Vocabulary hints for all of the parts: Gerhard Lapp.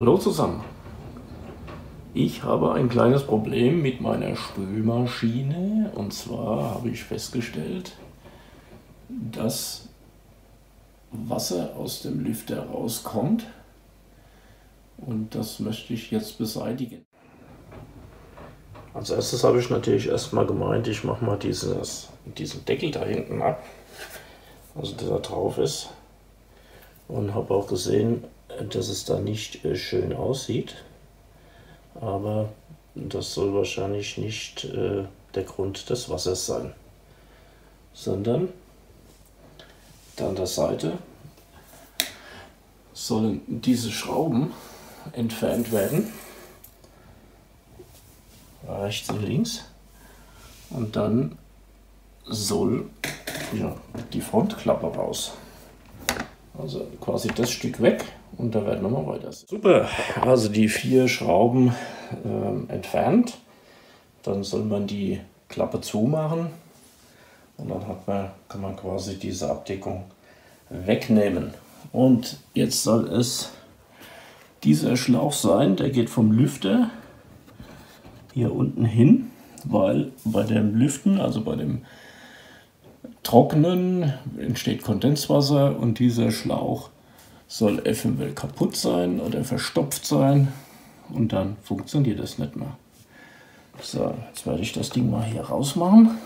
Hallo zusammen, ich habe ein kleines Problem mit meiner Spülmaschine und zwar habe ich festgestellt, dass Wasser aus dem Lüfter rauskommt und das möchte ich jetzt beseitigen. Als erstes habe ich natürlich erstmal gemeint, ich mache mal diesen Deckel da hinten ab, also der da drauf ist, und habe auch gesehen, dass es da nicht schön aussieht, aber das soll wahrscheinlich nicht der Grund des Wassers sein, sondern an der Seite sollen diese Schrauben entfernt werden, rechts und links, und dann soll die Frontklappe raus. Also quasi das Stück weg und da werden wir mal weiter. Super, also die 4 Schrauben entfernt. Dann soll man die Klappe zumachen und dann kann man quasi diese Abdeckung wegnehmen. Und jetzt soll es dieser Schlauch sein, der geht vom Lüfter hier unten hin, weil bei dem Lüften, also bei dem Trocknen, entsteht Kondenswasser und dieser Schlauch soll eventuell kaputt sein oder verstopft sein und dann funktioniert das nicht mehr. So, jetzt werde ich das Ding mal hier rausmachen,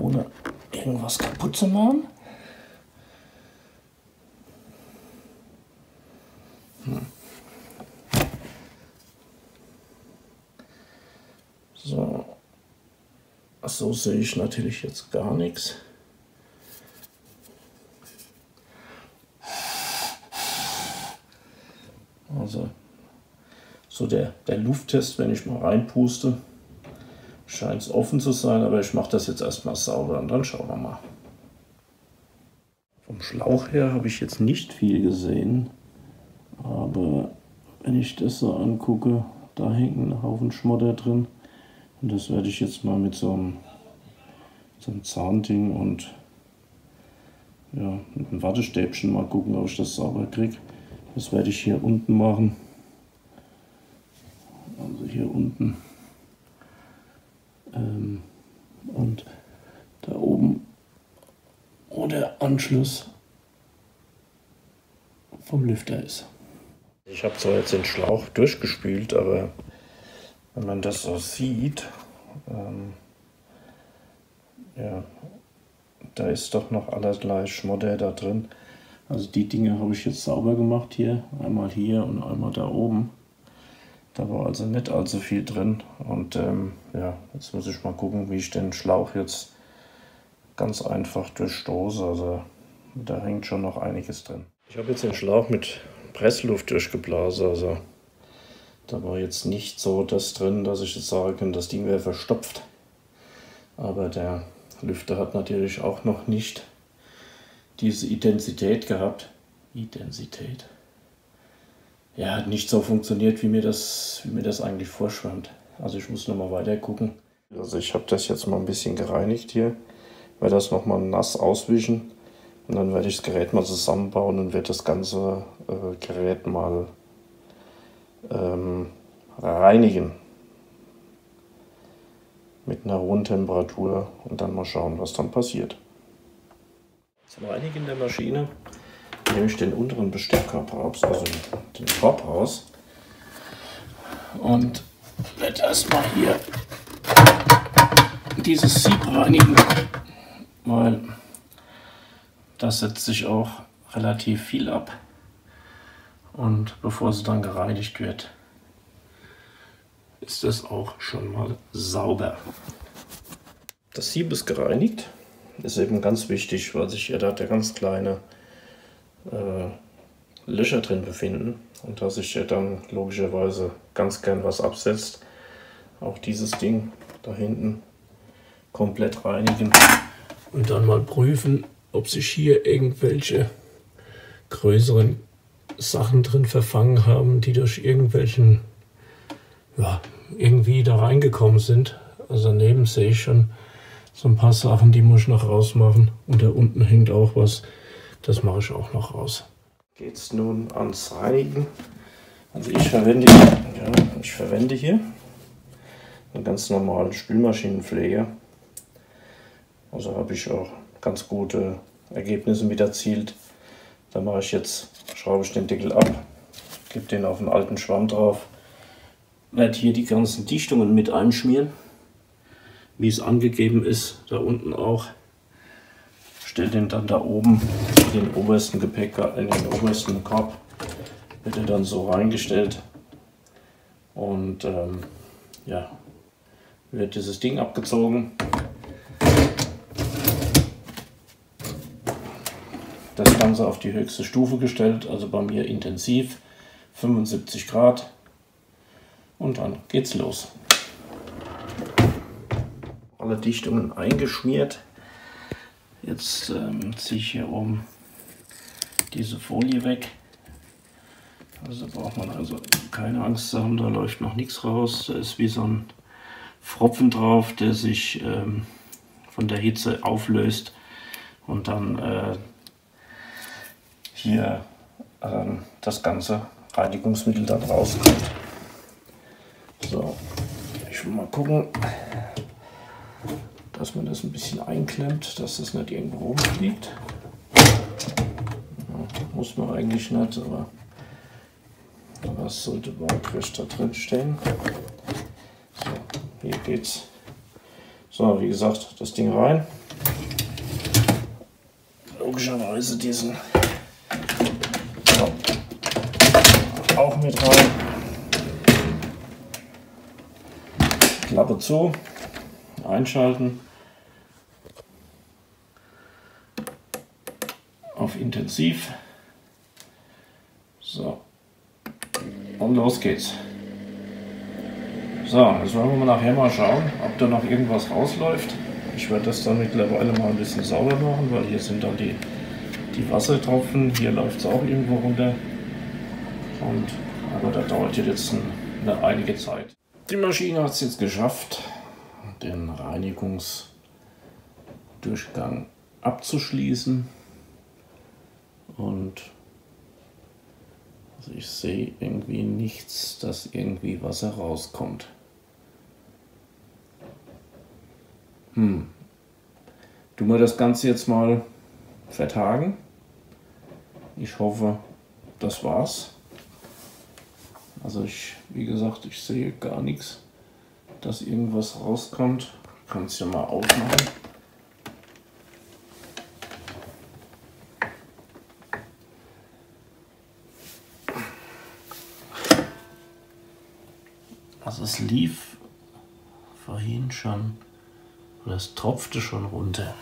ohne irgendwas kaputt zu machen. So. So sehe ich natürlich jetzt gar nichts. Also so der Lufttest, wenn ich mal reinpuste, scheint es offen zu sein, aber ich mache das jetzt erstmal sauber und dann schauen wir mal. Vom Schlauch her habe ich jetzt nicht viel gesehen, aber wenn ich das so angucke, da hängt ein Haufen Schmodder drin. Und das werde ich jetzt mal mit so einem Zahnding und ja, mit einem Wattestäbchen mal gucken, ob ich das sauber kriege. Das werde ich hier unten machen. Also hier unten. Und da oben. Oder Anschluss vom Lüfter ist. Ich habe zwar jetzt den Schlauch durchgespült, aber wenn man das so sieht, ja, da ist doch noch allerlei Schmodder da drin. Also die Dinge habe ich jetzt sauber gemacht hier, einmal hier und einmal da oben. Da war also nicht allzu viel drin und ja, jetzt muss ich mal gucken, wie ich den Schlauch jetzt ganz einfach durchstoße. Also da hängt schon noch einiges drin. Ich habe jetzt den Schlauch mit Pressluft durchgeblasen, also da war jetzt nicht so das drin, dass ich jetzt sagen kann, das Ding wäre verstopft. Aber der Lüfter hat natürlich auch noch nicht diese Intensität gehabt. Intensität. Ja, hat nicht so funktioniert, wie mir das eigentlich vorschwammt. Also ich muss nochmal weiter gucken. Also ich habe das jetzt mal ein bisschen gereinigt hier. Ich werde das nochmal nass auswischen. Und dann werde ich das Gerät mal zusammenbauen und werde das ganze Gerät mal reinigen mit einer hohen Temperatur und dann mal schauen, was dann passiert. Zum Reinigen der Maschine nehme ich den unteren Besteckkorb raus, also den Korb raus, und werde erstmal hier dieses Sieb reinigen, weil das setzt sich auch relativ viel ab. Und bevor sie dann gereinigt wird, ist das auch schon mal sauber. Das Sieb ist gereinigt. Ist eben ganz wichtig, weil sich ja da ganz kleine Löcher drin befinden. Und da sich ja dann logischerweise ganz gern was absetzt. Auch dieses Ding da hinten komplett reinigen. Und dann mal prüfen, ob sich hier irgendwelche größeren Sachen drin verfangen haben, die durch irgendwelchen, ja, irgendwie da reingekommen sind. Also daneben sehe ich schon so ein paar Sachen, die muss ich noch rausmachen. Und da unten hängt auch was, das mache ich auch noch raus. Geht es nun ans Reinigen. Also ich verwende hier einen ganz normalen Spülmaschinenpfleger. Also habe ich auch ganz gute Ergebnisse mit erzielt. Da mache ich jetzt, schraube ich den Deckel ab, gebe den auf einen alten Schwamm drauf, werde hier die ganzen Dichtungen mit einschmieren, wie es angegeben ist, da unten auch. Stell den dann da oben in den obersten Korb, wird er dann so reingestellt und ja, wird dieses Ding abgezogen. Das Ganze auf die höchste Stufe gestellt, also bei mir intensiv 75 Grad und dann geht's los. Alle Dichtungen eingeschmiert. Jetzt ziehe ich hier oben diese Folie weg, also braucht man also keine Angst zu haben, da läuft noch nichts raus, da ist wie so ein Pfropfen drauf, der sich von der Hitze auflöst und dann hier das ganze Reinigungsmittel dann rauskommt. So, ich will mal gucken, dass man das ein bisschen einklemmt, dass das nicht irgendwo rumfliegt. Ja, muss man eigentlich nicht, aber das sollte waagrecht da drin stehen. So, hier geht's. So, wie gesagt, das Ding rein. Logischerweise diesen auch mit rein. Klappe zu, einschalten. Auf intensiv. So. Und los geht's. So, jetzt wollen wir nachher mal schauen, ob da noch irgendwas rausläuft. Ich werde das dann mittlerweile mal ein bisschen sauber machen, weil hier sind dann die Wassertropfen. Hier läuft es auch irgendwo runter. Und, aber da dauert jetzt eine einige Zeit. Die Maschine hat es jetzt geschafft, den Reinigungsdurchgang abzuschließen. Und also ich sehe irgendwie nichts, dass irgendwie Wasser rauskommt. Tun wir das Ganze jetzt mal vertagen. Ich hoffe, das war's. Also wie gesagt, ich sehe gar nichts, dass irgendwas rauskommt. Ich kann es ja mal aufmachen. Also es lief vorhin schon, oder es tropfte schon runter.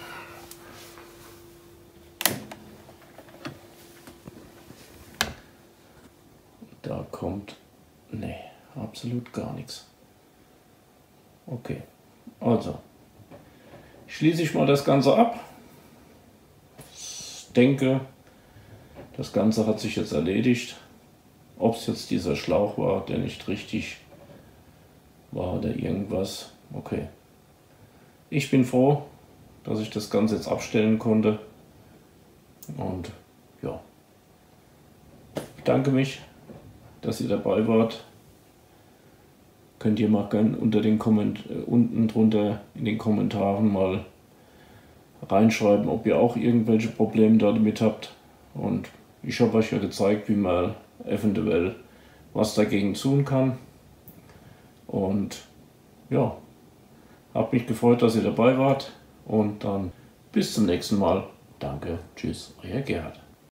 Da kommt, nee, absolut gar nichts. Okay, also schließe ich mal das Ganze ab. Ich denke, das Ganze hat sich jetzt erledigt. Ob es jetzt dieser Schlauch war, der nicht richtig war oder irgendwas. Okay. Ich bin froh, dass ich das Ganze jetzt abstellen konnte. Und ja, ich bedanke mich, dass ihr dabei wart. Könnt ihr mal gerne unten drunter in den Kommentaren mal reinschreiben, ob ihr auch irgendwelche Probleme damit habt. Und ich habe euch ja gezeigt, wie man eventuell was dagegen tun kann. Und ja, habe mich gefreut, dass ihr dabei wart. Und dann bis zum nächsten Mal. Danke, tschüss, euer Gerhard.